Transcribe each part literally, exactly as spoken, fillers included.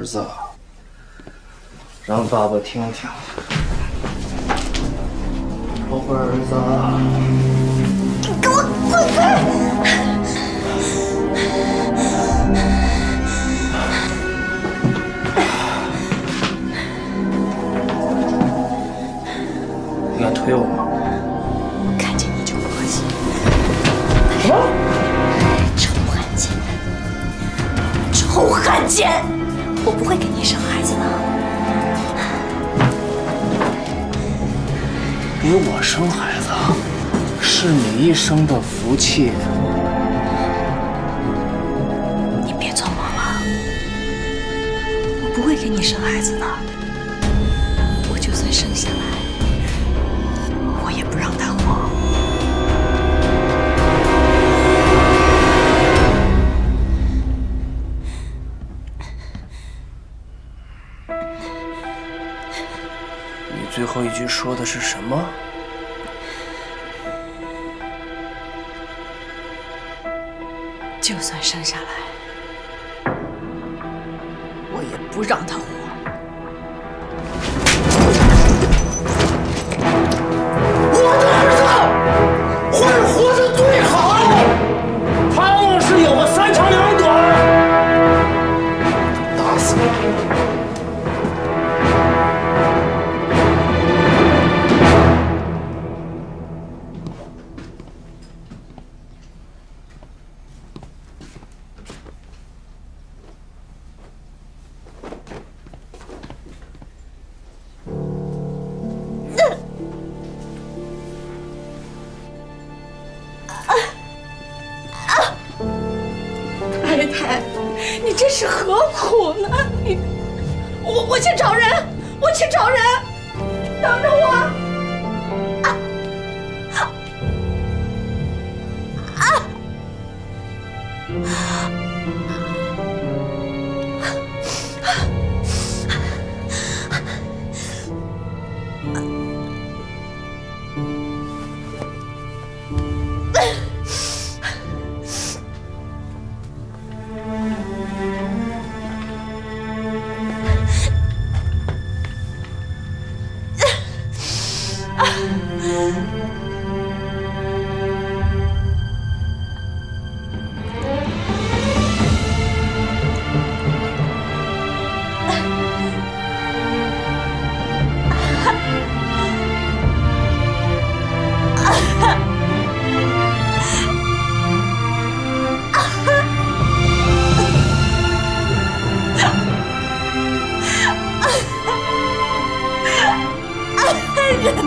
儿子，让爸爸听听。我乖儿子，给我滚开！ 你敢推我吗？我看见你就恶心。什么？臭汉奸！臭汉奸！我不会给你生孩子的。给我生孩子，是你一生的福气。你别做梦了，我不会给你生孩子的。我就算生下来。 我也不让他活。你最后一句说的是什么？就算生下来，我也不让他活。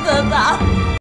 爸爸。